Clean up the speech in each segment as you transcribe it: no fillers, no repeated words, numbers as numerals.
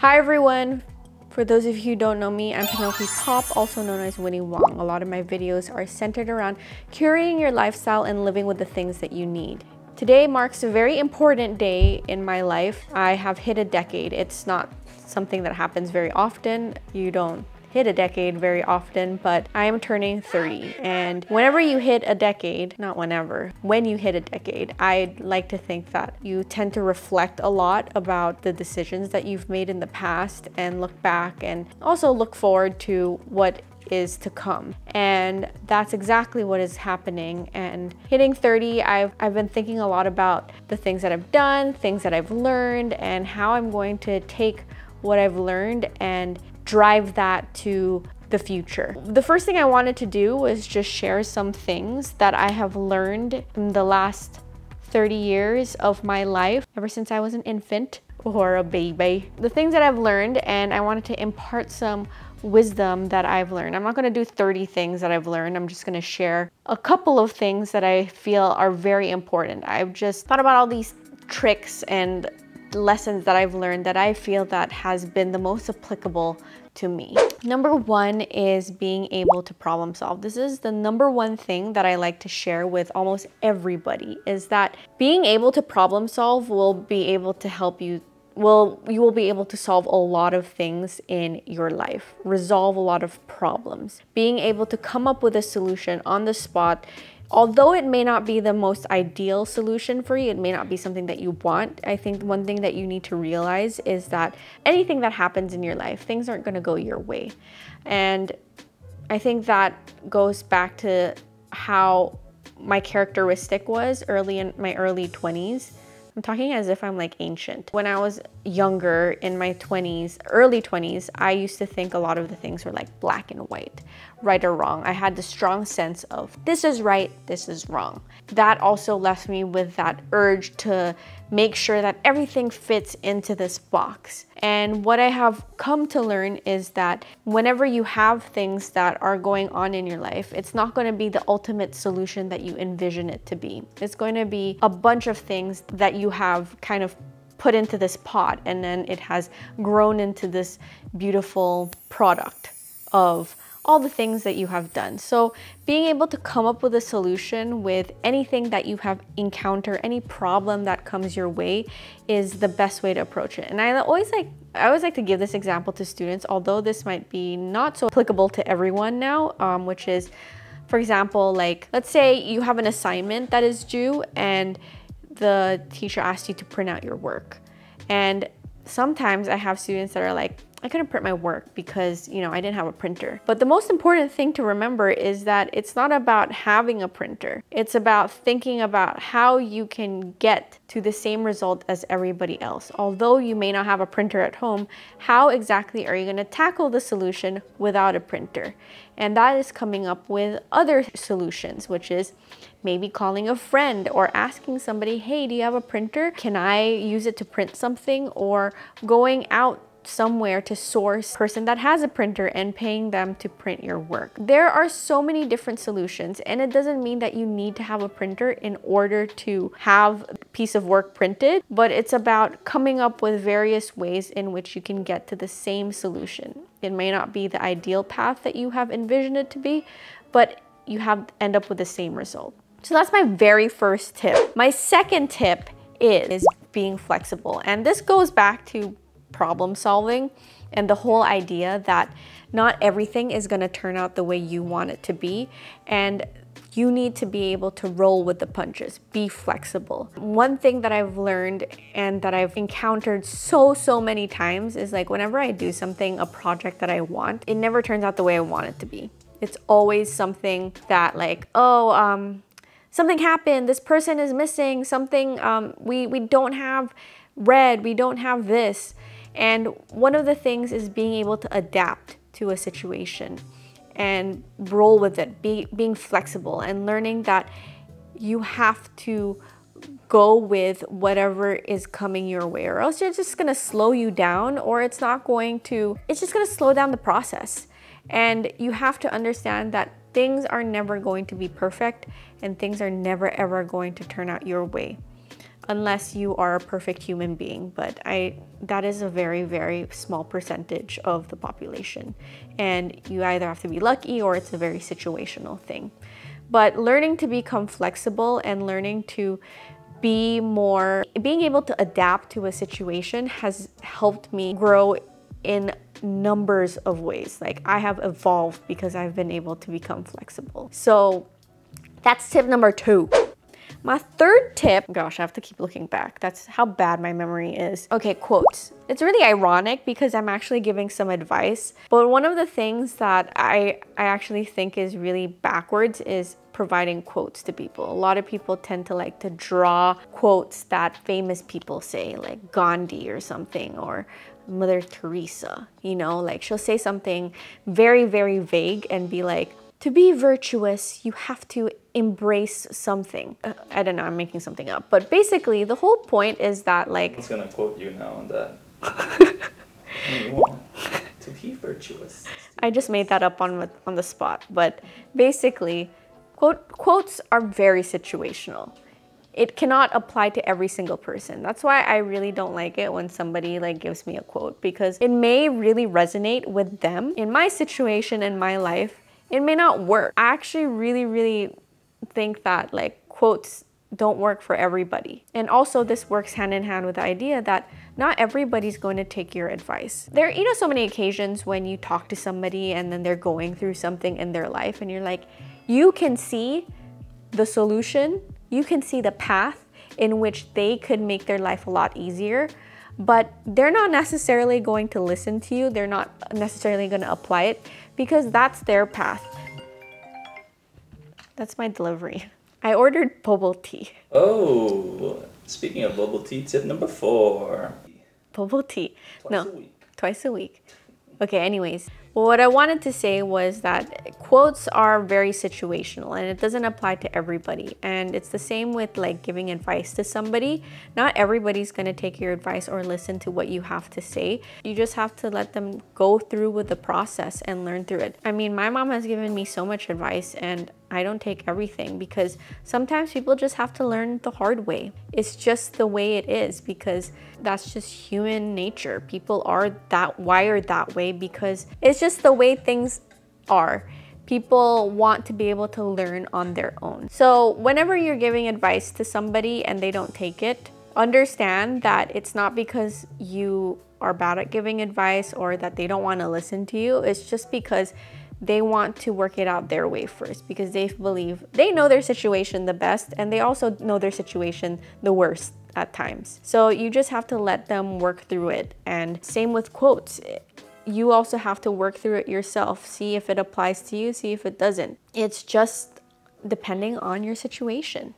Hi everyone! For those of you who don't know me, I'm Penelope Pop, also known as Winnie Wong. A lot of my videos are centered around curating your lifestyle and living with the things that you need. Today marks a very important day in my life. I have hit a decade. It's not something that happens very often. You don't hit a decade very often, but I am turning 30. And whenever you hit a decade, when you hit a decade, I'd like to think that you tend to reflect a lot about the decisions that you've made in the past and look back and also look forward to what is to come. And that's exactly what is happening. And hitting 30, I've been thinking a lot about the things that I've done, things that I've learned, and how I'm going to take what I've learned and drive that to the future. The first thing I wanted to do was just share some things that I have learned in the last 30 years of my life, ever since I was an infant or a baby. The things that I've learned, and I wanted to impart some wisdom that I've learned. I'm not gonna do 30 things that I've learned. I'm just gonna share a couple of things that I feel are very important. I've just thought about all these tricks and lessons that I've learned that I feel that has been the most applicable to me. Number one is being able to problem solve. This is the number one thing that I like to share with almost everybody, is that being able to problem solve will be able to help you. Well, you will be able to solve a lot of things in your life, resolve a lot of problems. Being able to come up with a solution on the spot, although it may not be the most ideal solution for you, it may not be something that you want. I think one thing that you need to realize is that anything that happens in your life, things aren't going to go your way. And I think that goes back to how my characteristic was early in my early 20s. I'm talking as if I'm like ancient. When I was younger, in my 20s, early 20s, I used to think a lot of the things were like black and white, right or wrong. I had this strong sense of this is right, this is wrong. That also left me with that urge to make sure that everything fits into this box. And what I have come to learn is that whenever you have things that are going on in your life, it's not going to be the ultimate solution that you envision it to be. It's going to be a bunch of things that you have kind of put into this pot, and then it has grown into this beautiful product of all the things that you have done. So being able to come up with a solution with anything that you have encountered, any problem that comes your way, is the best way to approach it. And I always like to give this example to students, although this might be not so applicable to everyone now, which is, for example, like, let's say you have an assignment that is due and the teacher asked you to print out your work. And sometimes I have students that are like, I couldn't print my work because, you know, I didn't have a printer. But the most important thing to remember is that it's not about having a printer. It's about thinking about how you can get to the same result as everybody else. Although you may not have a printer at home, how exactly are you going to tackle the solution without a printer? And that is coming up with other solutions, which is maybe calling a friend or asking somebody, hey, do you have a printer? Can I use it to print something? Or going out somewhere to source a person that has a printer and paying them to print your work. There are so many different solutions, and it doesn't mean that you need to have a printer in order to have a piece of work printed, but it's about coming up with various ways in which you can get to the same solution. It may not be the ideal path that you have envisioned it to be, but you end up with the same result. So that's my very first tip. My second tip is being flexible, and this goes back to problem solving and the whole idea that not everything is going to turn out the way you want it to be, and you need to be able to roll with the punches. Be flexible. One thing that I've learned and that I've encountered so many times is, like, whenever I do something, a project that I want, it never turns out the way I want it to be. It's always something that, like, something happened, this person is missing, something, we don't have red, we don't have this. And one of the things is being able to adapt to a situation and roll with it, being flexible and learning that you have to go with whatever is coming your way, or else it's just gonna slow you down, or it's just gonna slow down the process. And you have to understand that things are never going to be perfect, and things are never ever going to turn out your way. unless you are a perfect human being, but that is a very, very small percentage of the population. And you either have to be lucky or it's a very situational thing. But learning to become flexible and learning to be more, being able to adapt to a situation has helped me grow in numbers of ways. Like, I have evolved because I've been able to become flexible. So that's tip number 2. My third tip, gosh, I have to keep looking back. That's how bad my memory is. Okay, quotes. It's really ironic because I'm actually giving some advice, but one of the things that I actually think is really backwards is providing quotes to people. A lot of people tend to like to draw quotes that famous people say, like Gandhi or something, or Mother Teresa, you know, like she'll say something very, very vague and be like, to be virtuous, you have to embrace something. I don't know, I'm making something up. But basically, the whole point is that, like... I'm just gonna quote you now on that. To be virtuous. I just made that up on the spot. But basically, quotes are very situational. It cannot apply to every single person. That's why I really don't like it when somebody like gives me a quote, because it may really resonate with them. In my situation, in my life, it may not work. I actually really, really think that like quotes don't work for everybody. And also this works hand in hand with the idea that not everybody's going to take your advice. There are, you know, so many occasions when you talk to somebody and then they're going through something in their life and you're like, you can see the solution, you can see the path in which they could make their life a lot easier, but they're not necessarily going to listen to you. They're not necessarily going to apply it because that's their path. That's my delivery. I ordered bubble tea. Oh, speaking of bubble tea, tip number 4. Bubble tea. Twice a week. Okay, anyways. What I wanted to say was that quotes are very situational and it doesn't apply to everybody. And it's the same with like giving advice to somebody. Not everybody's gonna take your advice or listen to what you have to say. You just have to let them go through with the process and learn through it. I mean, my mom has given me so much advice and I don't take everything because sometimes people just have to learn the hard way. It's just the way it is because that's just human nature. People are that wired that way because it's just the way things are. People want to be able to learn on their own. So whenever you're giving advice to somebody and they don't take it, understand that it's not because you are bad at giving advice or that they don't want to listen to you. It's just because they want to work it out their way first because they believe they know their situation the best and they also know their situation the worst at times. So you just have to let them work through it. And same with quotes. You also have to work through it yourself. See if it applies to you, see if it doesn't. It's just depending on your situation.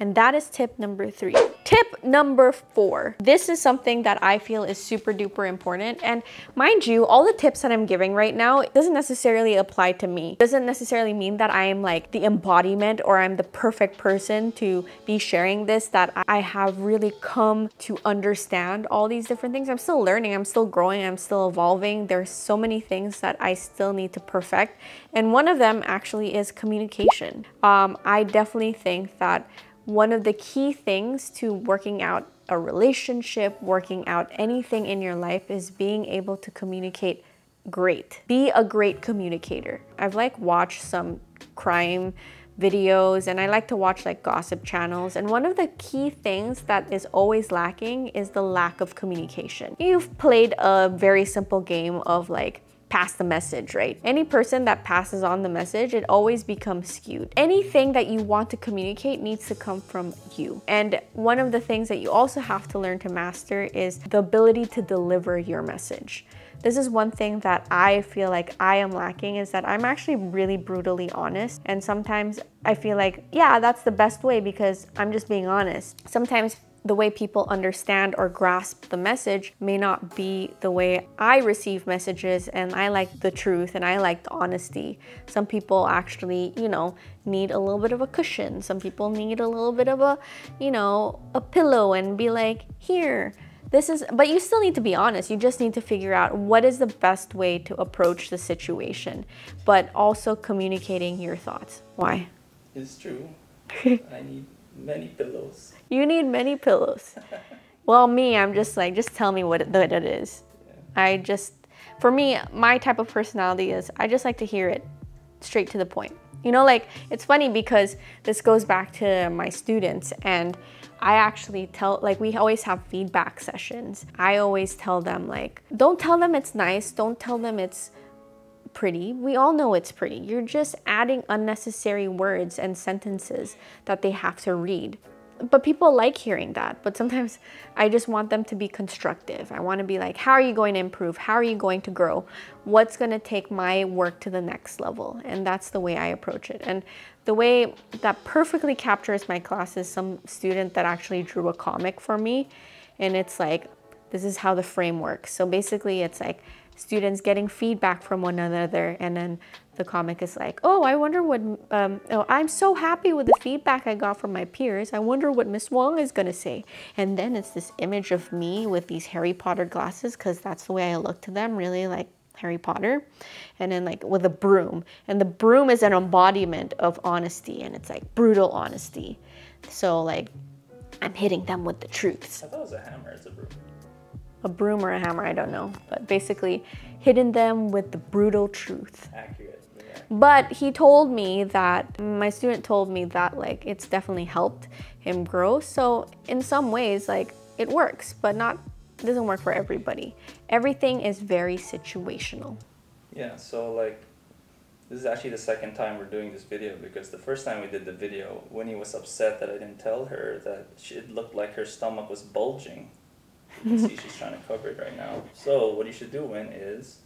And that is tip number 3. Tip number 4. This is something that I feel is super duper important. And mind you, all the tips that I'm giving right now, it doesn't necessarily apply to me. It doesn't necessarily mean that I am like the embodiment or I'm the perfect person to be sharing this, that I have really come to understand all these different things. I'm still learning, I'm still growing, I'm still evolving. There's so many things that I still need to perfect. And one of them actually is communication. I definitely think that one of the key things to working out a relationship, working out anything in your life is being able to communicate great. Be a great communicator. I've like watched some crime videos and I like to watch like gossip channels. And one of the key things that is always lacking is the lack of communication. You've played a very simple game of like, pass the message, right? Any person that passes on the message, it always becomes skewed. Anything that you want to communicate needs to come from you. And one of the things that you also have to learn to master is the ability to deliver your message. This is one thing that I feel like I am lacking is that I'm actually really brutally honest. And sometimes I feel like, yeah, that's the best way because I'm just being honest. Sometimes the way people understand or grasp the message may not be the way I receive messages, and I like the truth and I like the honesty. Some people actually, you know, need a little bit of a cushion. Some people need a little bit of a, you know, a pillow and be like, here, this is, but you still need to be honest. You just need to figure out what is the best way to approach the situation, but also communicating your thoughts. Why? It's true. I need Many pillows. You need many pillows. Well, me, I'm just like, just tell me what it is. Yeah. For me, my type of personality is I just like to hear it straight to the point. You know, like, it's funny because this goes back to my students, and I actually tell, like, we always have feedback sessions. I always tell them, like, don't tell them it's nice, don't tell them it's pretty. We all know it's pretty. You're just adding unnecessary words and sentences that they have to read. But people like hearing that. But sometimes I just want them to be constructive. I want to be like, how are you going to improve? How are you going to grow? What's going to take my work to the next level? And that's the way I approach it. And the way that perfectly captures my class is some student that actually drew a comic for me. And it's like, this is how the frame works. So basically it's like students getting feedback from one another, and then the comic is like, oh, I wonder what, oh, I'm so happy with the feedback I got from my peers. I wonder what Miss Wong is gonna say. And then it's this image of me with these Harry Potter glasses, because that's the way I look to them, really like Harry Potter. And then like with a broom. And the broom is an embodiment of honesty, and it's like brutal honesty. So like, I'm hitting them with the truths. I thought it was a hammer, it's a broom. A broom or a hammer, I don't know. But basically hitting them with the brutal truth. Accurate. But he told me that, my student told me that like it's definitely helped him grow. So in some ways like it works, but not, it doesn't work for everybody. Everything is very situational. Yeah, so like this is actually the second time we're doing this video, because the first time we did the video, Winnie was upset that I didn't tell her that it looked like her stomach was bulging. You can see she's trying to cover it right now. So what you should do, Win, is...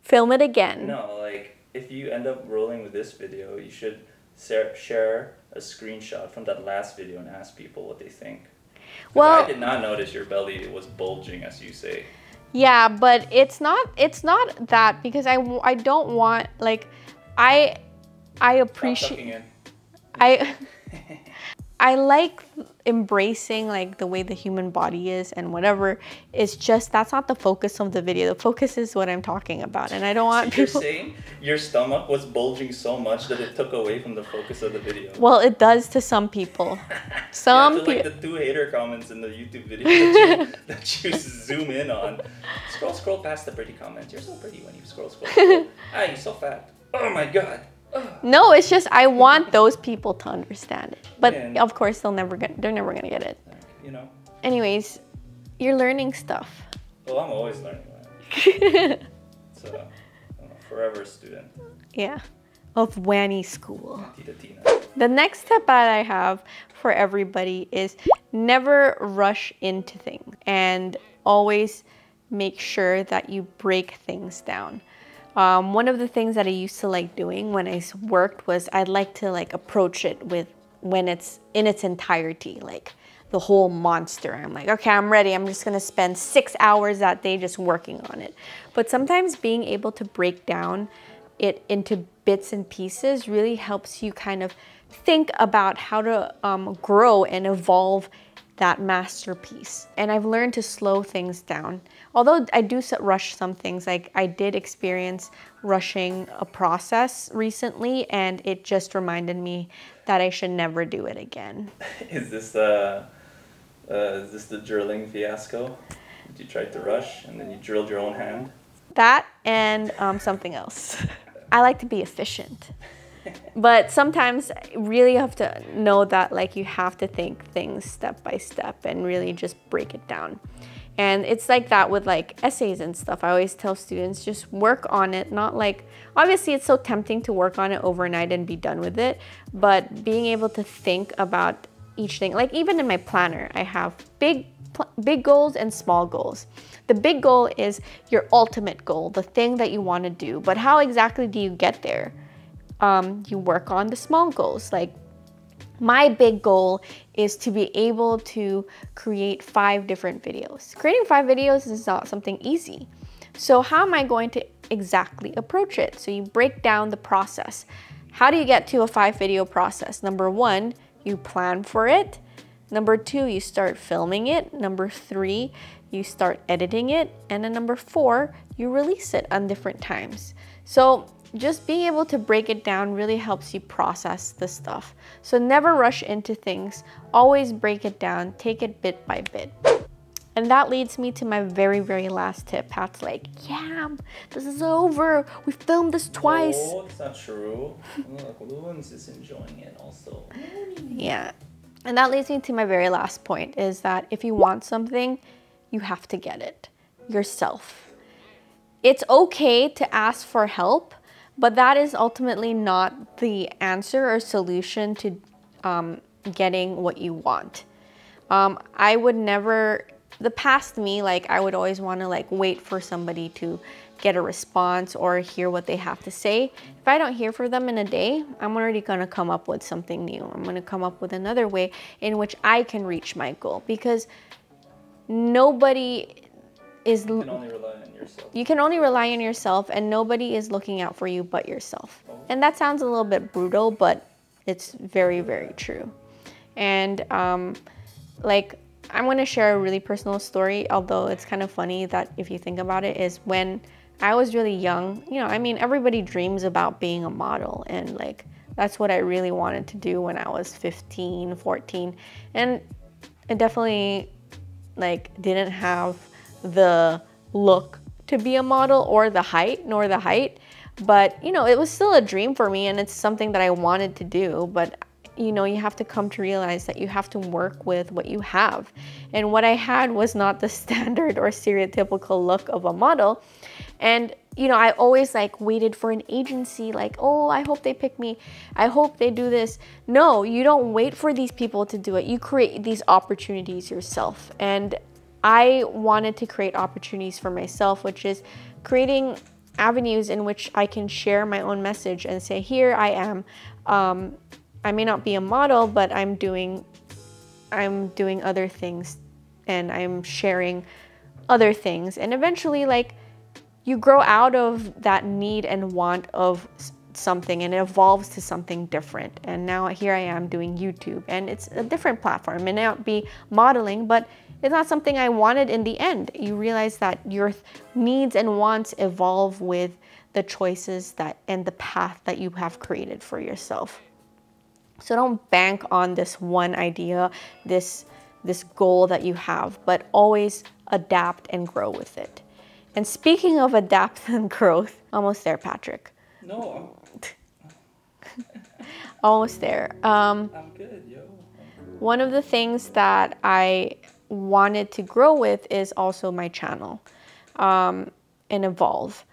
film it again. No, like... if you end up rolling with this video, you should share a screenshot from that last video and ask people what they think. Well, I did not notice your belly was bulging, as you say. Yeah, but it's not that, because I don't want, like, I appreciate, I like embracing like the way the human body is and whatever. It's just, that's not the focus of the video. The focus is what I'm talking about. And I don't want people... So you're saying your stomach was bulging so much that it took away from the focus of the video. Well, it does to some people. Some people... Yeah, like the two hater comments in the YouTube video that you zoom in on. Scroll, scroll past the pretty comments. You're so pretty when you scroll, scroll, scroll. Ah, you're so fat. Oh my God. No, it's just I want those people to understand it, but yeah, of course they're never gonna get it. You know. Anyways, you're learning stuff. Well, I'm always learning. So, I'm a forever student. Yeah, of Wanny School. Tita Tina. The next step that I have for everybody is never rush into things, and always make sure that you break things down. One of the things that I used to like doing when I worked was I'd like to like approach it with when it's in its entirety, like the whole monster. I'm like, okay, I'm ready. I'm just gonna spend 6 hours that day just working on it. But sometimes being able to break down it into bits and pieces really helps you kind of think about how to grow and evolve that masterpiece. And I've learned to slow things down. Although I do rush some things, like I did experience rushing a process recently, and it just reminded me that I should never do it again. Is this the drilling fiasco? You tried to rush and then you drilled your own hand? That and something else. I like to be efficient. But sometimes you really have to know that like you have to think things step by step and really just break it down. And it's like that with like essays and stuff. I always tell students just work on it, not like, obviously it's so tempting to work on it overnight and be done with it, but being able to think about each thing, like even in my planner, I have big goals and small goals. The big goal is your ultimate goal, the thing that you want to do, but how exactly do you get there? You work on the small goals. Like my big goal is to be able to create 5 different videos. Creating 5 videos is not something easy. So how am I going to exactly approach it? So you break down the process. How do you get to a 5-video process? Number 1, you plan for it. Number 2, you start filming it. Number 3, you start editing it. And then number 4, you release it on different times. So just being able to break it down really helps you process the stuff. So never rush into things, always break it down, take it bit by bit. And that leads me to my very, very last tip. Pat's like, yeah, this is over. We filmed this twice. Oh, that's not true. Look, Luan's just enjoying it also. Yeah. And that leads me to my very last point, is that if you want something, you have to get it yourself. It's okay to ask for help, but that is ultimately not the answer or solution to getting what you want. I would never... The past me, like, I would always want to like wait for somebody to get a response or hear what they have to say. If I don't hear from them in a day, I'm already going to come up with something new. I'm going to come up with another way in which I can reach my goal, because nobody is... You can only rely on yourself. You can only rely on yourself, and nobody is looking out for you but yourself. And that sounds a little bit brutal, but it's very, very true. And like... I'm going to share a really personal story, although it's kind of funny that if you think about it, is when I was really young, you know, I mean, everybody dreams about being a model, and like that's what I really wanted to do when I was 15, 14. And I definitely like didn't have the look to be a model or the height, but you know, it was still a dream for me, and it's something that I wanted to do. But you know, you have to come to realize that you have to work with what you have. And what I had was not the standard or stereotypical look of a model. And, you know, I always like waited for an agency, like, oh, I hope they pick me. I hope they do this. No, you don't wait for these people to do it. You create these opportunities yourself. And I wanted to create opportunities for myself, which is creating avenues in which I can share my own message and say, here I am. I may not be a model, but I'm doing other things, and I'm sharing other things. And eventually, like, you grow out of that need and want of something, and it evolves to something different. And now here I am doing YouTube, and it's a different platform. It may not be modeling, but it's not something I wanted in the end. You realize that your needs and wants evolve with the choices that and the path that you have created for yourself. So don't bank on this one idea, this goal that you have, but always adapt and grow with it. And speaking of adapt and growth, almost there, Patrick. No. Almost there. I'm good, yo. One of the things that I wanted to grow with is also my channel and evolve.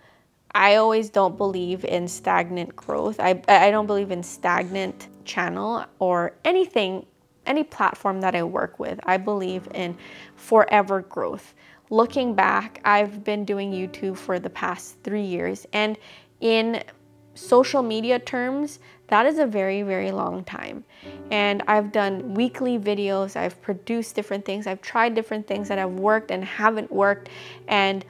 I always don't believe in stagnant growth. I don't believe in stagnant channel or anything, any platform that I work with. I believe in forever growth. Looking back, I've been doing YouTube for the past 3 years, and in social media terms, that is a very, very long time. And I've done weekly videos, I've produced different things, I've tried different things that have worked and haven't worked. And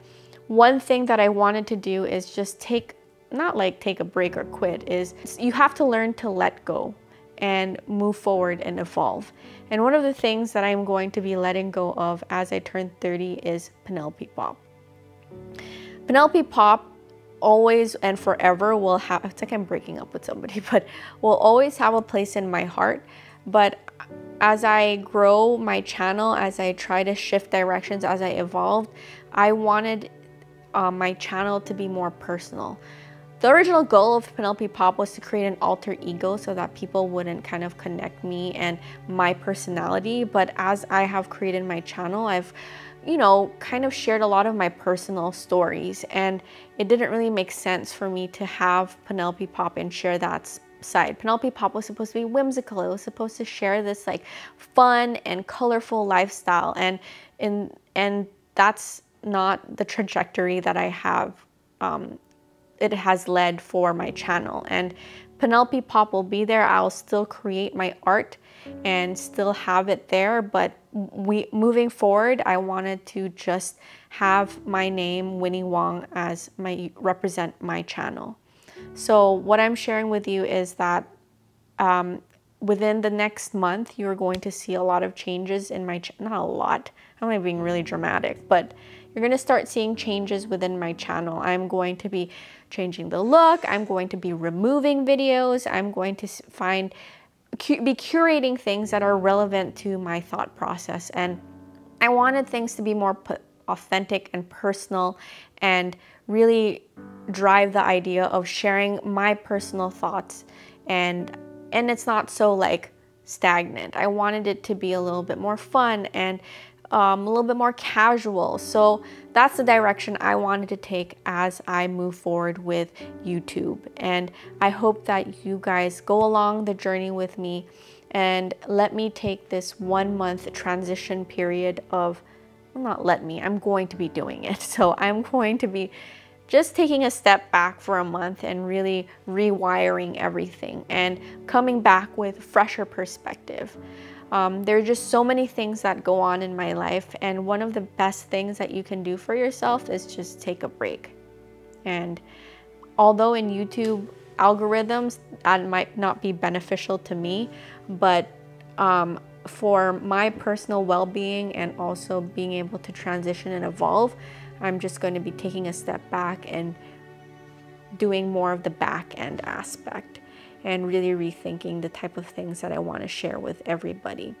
one thing that I wanted to do is just take, not like take a break or quit, is you have to learn to let go and move forward and evolve. And one of the things that I'm going to be letting go of as I turn 30 is Penelope Pop. Penelope Pop always and forever will have, it's like I'm breaking up with somebody, but will always have a place in my heart. But as I grow my channel, as I try to shift directions, as I evolved, I wanted my channel to be more personal. The original goal of Penelope Pop was to create an alter ego so that people wouldn't kind of connect me and my personality. But as I have created my channel, I've, you know, kind of shared a lot of my personal stories, and it didn't really make sense for me to have Penelope Pop and share that side. Penelope Pop was supposed to be whimsical. It was supposed to share this like fun and colorful lifestyle, and that's not the trajectory that I have, it has led for my channel. And Penelope Pop will be there. I'll still create my art and still have it there, but moving forward, I wanted to just have my name, Winnie Wong, as my represent my channel. So what I'm sharing with you is that within the next month, you're going to see a lot of changes in my channel. Not a lot, I'm not being really dramatic, but you're gonna start seeing changes within my channel. I'm going to be changing the look, I'm going to be removing videos, I'm going to be curating things that are relevant to my thought process. And I wanted things to be more authentic and personal and really drive the idea of sharing my personal thoughts, and it's not so like stagnant. I wanted it to be a little bit more fun and a little bit more casual. So that's the direction I wanted to take as I move forward with YouTube. And I hope that you guys go along the journey with me and let me take this 1 month transition period of, well, not let me, I'm going to be doing it. So I'm going to be just taking a step back for a month and really rewiring everything and coming back with fresher perspective. There are just so many things that go on in my life, and one of the best things that you can do for yourself is just take a break. And although in YouTube algorithms that might not be beneficial to me, but for my personal well-being and also being able to transition and evolve, I'm just going to be taking a step back and doing more of the back end aspect, and really rethinking the type of things that I want to share with everybody.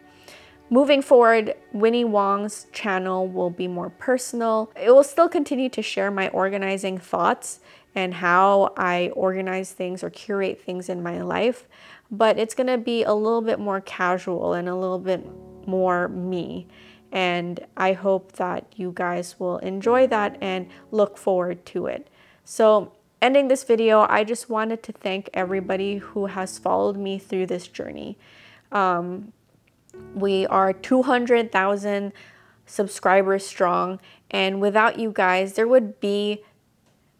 Moving forward, Winnie Wong's channel will be more personal. It will still continue to share my organizing thoughts and how I organize things or curate things in my life, but it's going to be a little bit more casual and a little bit more me. And I hope that you guys will enjoy that and look forward to it. So, ending this video, I just wanted to thank everybody who has followed me through this journey. We are 200,000 subscribers strong, and without you guys, there would be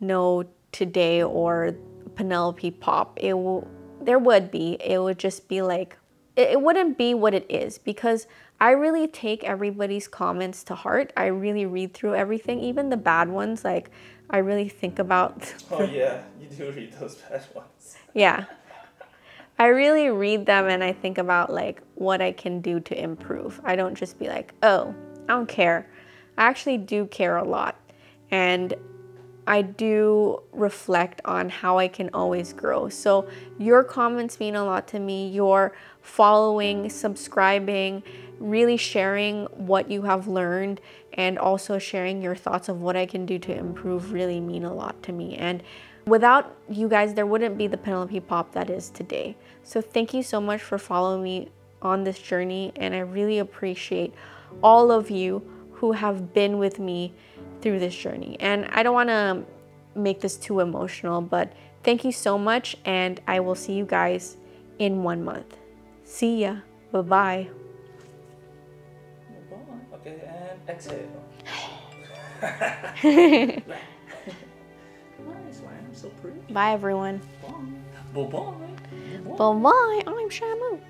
no Today or Penelope Pop. It would just be like, it wouldn't be what it is, because I really take everybody's comments to heart. I really read through everything, even the bad ones. Like, I really think about... Oh yeah, you do read those bad ones. Yeah. I really read them and I think about like what I can do to improve. I don't just be like, oh, I don't care. I actually do care a lot. And I do reflect on how I can always grow. So your comments mean a lot to me. Your following, subscribing, really sharing what you have learned, and also sharing your thoughts of what I can do to improve really mean a lot to me. And without you guys, there wouldn't be the Penelope Pop that is today. So thank you so much for following me on this journey, and I really appreciate all of you who have been with me through this journey. And I don't want to make this too emotional, but thank you so much, and I will see you guys in 1 month. See ya. Bye-bye. Okay, and exhale. Nice, man. I'm so pretty. Bye, everyone. Bye-bye. Bye-bye. I'm Shamu.